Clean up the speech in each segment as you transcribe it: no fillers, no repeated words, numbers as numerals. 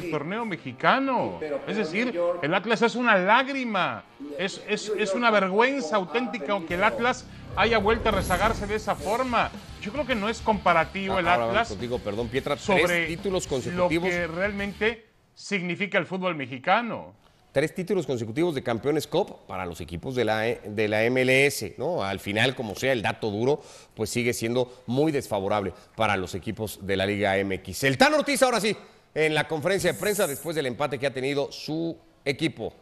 del torneo mexicano. Sí, pero es decir, York, el Atlas es una lágrima, es una vergüenza auténtica que el Atlas haya vuelto a rezagarse de esa forma. Yo creo que no es comparativo el Atlas contigo, perdón, Pietra, sobre 3 títulos consecutivos, lo que realmente significa el fútbol mexicano. 3 títulos consecutivos de Campeones Cup para los equipos de la MLS, ¿no? Al final, como sea, el dato duro, pues sigue siendo muy desfavorable para los equipos de la Liga MX. El Tano Ortiz, ahora sí, en la conferencia de prensa después del empate que ha tenido su equipo.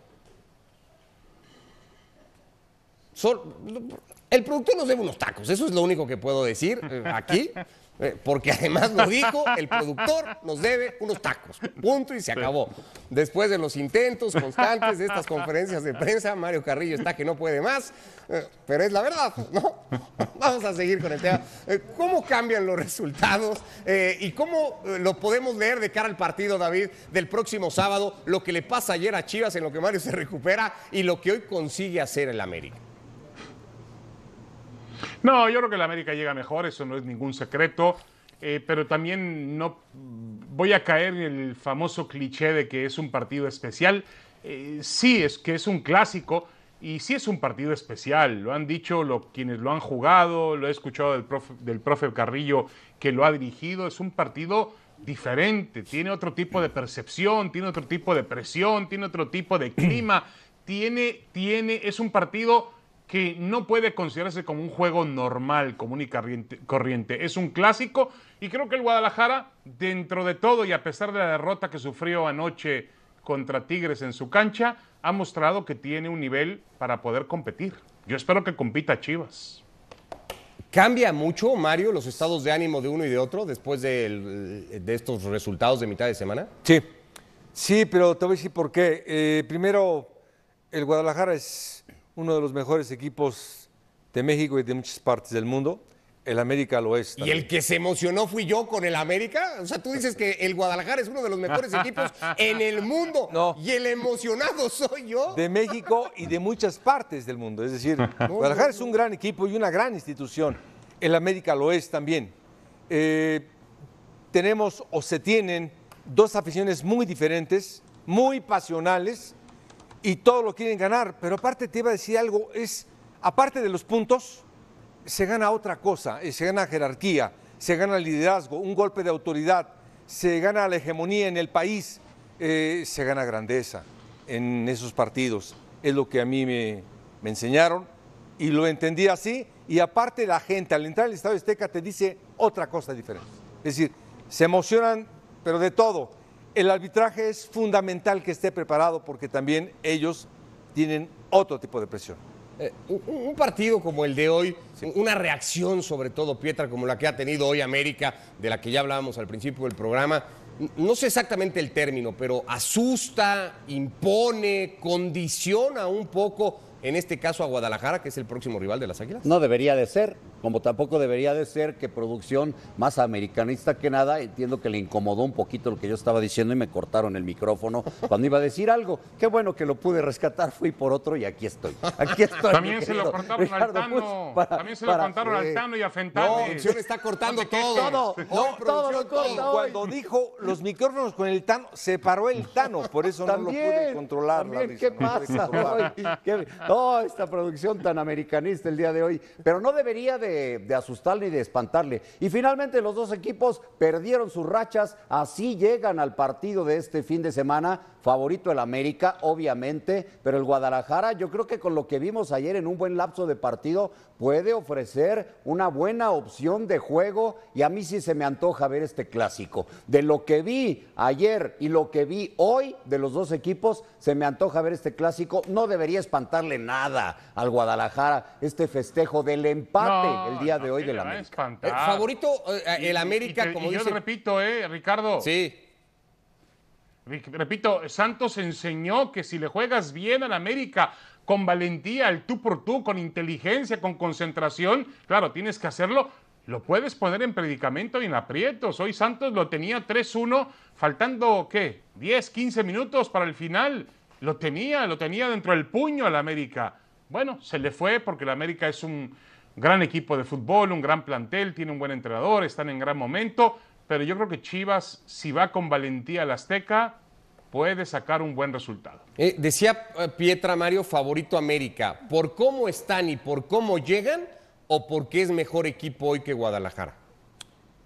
El productor nos debe unos tacos, eso es lo único que puedo decir aquí, porque además lo dijo, el productor nos debe unos tacos, punto, y se acabó. Después de los intentos constantes de estas conferencias de prensa, Mario Carrillo está que no puede más, pero es la verdad, ¿no? Vamos a seguir con el tema. ¿Cómo cambian los resultados y cómo lo podemos leer de cara al partido, David, del próximo sábado, lo que le pasa ayer a Chivas en lo que Mario se recupera y lo que hoy consigue hacer el América? No, yo creo que el América llega mejor, eso no es ningún secreto, pero también no voy a caer en el famoso cliché de que es un partido especial. Sí, es que es un clásico y sí es un partido especial, lo han dicho quienes lo han jugado, lo he escuchado del profe Carrillo que lo ha dirigido, es un partido diferente, tiene otro tipo de percepción, tiene otro tipo de presión, tiene otro tipo de clima, es un partido que no puede considerarse como un juego normal, común y corriente. Es un clásico y creo que el Guadalajara, dentro de todo y a pesar de la derrota que sufrió anoche contra Tigres en su cancha, ha mostrado que tiene un nivel para poder competir. Yo espero que compita Chivas. ¿Cambia mucho, Mario, los estados de ánimo de uno y de otro después de estos resultados de mitad de semana? Sí, sí, pero te voy a decir por qué. Primero, el Guadalajara es uno de los mejores equipos de México y de muchas partes del mundo. El América lo es también. ¿Y el que se emocionó fui yo con el América? O sea, tú dices que el Guadalajara es uno de los mejores equipos en el mundo. No. Y el emocionado soy yo. De México y de muchas partes del mundo. Es decir, Guadalajara es un gran equipo y una gran institución. El América lo es también. Tenemos o se tienen dos aficiones muy diferentes, muy pasionales, y todos lo quieren ganar, pero aparte te iba a decir algo, es aparte de los puntos, se gana otra cosa, se gana jerarquía, se gana liderazgo, un golpe de autoridad, se gana la hegemonía en el país, se gana grandeza en esos partidos. Es lo que a mí me enseñaron y lo entendí así, y aparte la gente al entrar al Estado de Azteca te dice otra cosa diferente. Es decir, se emocionan, pero de todo. El arbitraje es fundamental que esté preparado porque también ellos tienen otro tipo de presión. Un partido como el de hoy, sí, una reacción sobre todo, Pietra, como la que ha tenido hoy América, de la que ya hablábamos al principio del programa, no sé exactamente el término, pero asusta, impone, condiciona un poco, en este caso a Guadalajara, que es el próximo rival de las Águilas. No debería de ser, como tampoco debería de ser que producción más americanista que nada, entiendo que le incomodó un poquito lo que yo estaba diciendo y me cortaron el micrófono cuando iba a decir algo. Qué bueno que lo pude rescatar, fui por otro y aquí estoy. Aquí estoy. También se lo cortaron Ricardo, al Tano. También se lo cortaron al Tano y a Fentanes. No, producción está cortando todo. Todo. Cuando dijo los micrófonos con el Tano, se paró el Tano, por eso también, no lo pude controlar. También, ¿qué pasa? No, esta producción tan americanista el día de hoy, pero no debería de asustarle ni de espantarle. Y finalmente los dos equipos perdieron sus rachas, así llegan al partido de este fin de semana, favorito el América, obviamente, pero el Guadalajara, yo creo que con lo que vimos ayer en un buen lapso de partido, puede ofrecer una buena opción de juego y a mí sí se me antoja ver este clásico. De lo que vi ayer y lo que vi hoy de los dos equipos, se me antoja ver este clásico, no debería espantarle nada al Guadalajara, este festejo del empate el día de hoy del América. Favorito el América, como dice. Yo repito, Ricardo. Sí. Repito, Santos enseñó que si le juegas bien al América, con valentía, el tú por tú, con inteligencia, con concentración, claro, tienes que hacerlo. Lo puedes poner en predicamento y en aprietos. Hoy Santos lo tenía 3-1, faltando, ¿qué? 10, 15 minutos para el final. Lo tenía dentro del puño al América. Bueno, se le fue porque el América es un gran equipo de fútbol, un gran plantel, tiene un buen entrenador, están en gran momento, pero yo creo que Chivas, si va con valentía al Azteca, puede sacar un buen resultado. Decía Pietra, Mario, favorito América. ¿Por cómo están y por cómo llegan o por qué es mejor equipo hoy que Guadalajara?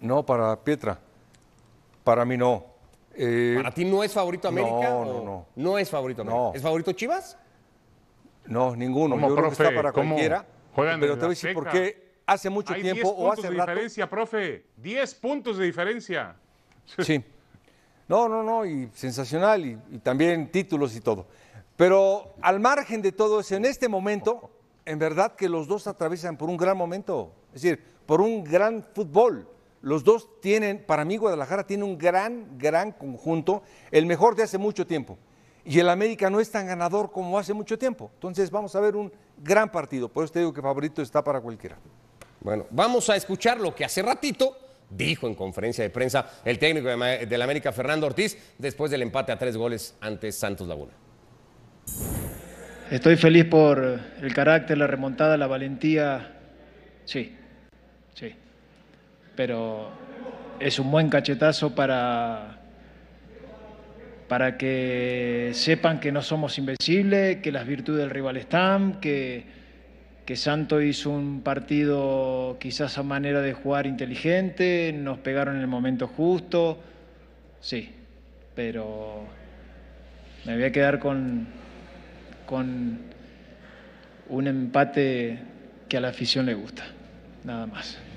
No, para Pietra. Para mí no. ¿Para ti no es favorito América? No, no, no. ¿No es favorito América? No. ¿Es favorito Chivas? No, ninguno. Yo creo que está para cualquiera. Juegan pero te voy a decir por qué. Hace mucho tiempo o hace rato. 10 puntos de diferencia, profe. 10 puntos de diferencia. Sí. No, no, no, y sensacional, y también títulos y todo. Pero al margen de todo eso, en este momento, en verdad que los dos atraviesan por un gran momento, es decir, por un gran fútbol. Los dos tienen, para mí Guadalajara tiene un gran conjunto, el mejor de hace mucho tiempo. Y el América no es tan ganador como hace mucho tiempo. Entonces vamos a ver un gran partido, por eso te digo que favorito está para cualquiera. Bueno, vamos a escuchar lo que hace ratito dijo en conferencia de prensa el técnico del América, Fernando Ortiz, después del empate a 3 goles ante Santos Laguna. Estoy feliz por el carácter, la remontada, la valentía. Sí, sí. Pero es un buen cachetazo para que sepan que no somos invencibles, que las virtudes del rival están, que Santos hizo un partido quizás a manera de jugar inteligente, nos pegaron en el momento justo, sí, pero me voy a quedar con un empate que a la afición le gusta, nada más.